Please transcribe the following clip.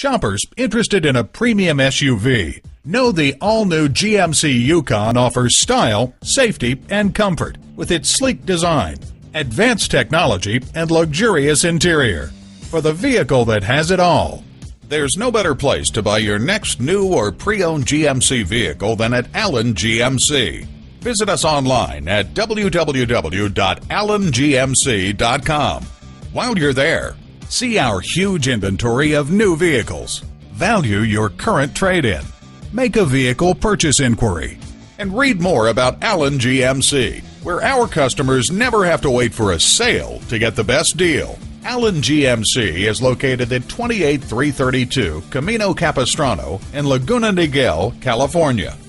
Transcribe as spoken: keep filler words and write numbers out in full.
Shoppers interested in a premium S U V know the all-new G M C Yukon offers style, safety, and comfort with its sleek design, advanced technology, and luxurious interior. For the vehicle that has it all, there's no better place to buy your next new or pre-owned G M C vehicle than at Allen G M C. Visit us online at w w w dot allen g m c dot com. While you're there, see our huge inventory of new vehicles. Value your current trade-in. Make a vehicle purchase inquiry. And read more about Allen G M C, where our customers never have to wait for a sale to get the best deal. Allen G M C is located at twenty-eight three thirty-two Camino Capistrano in Laguna Niguel, California.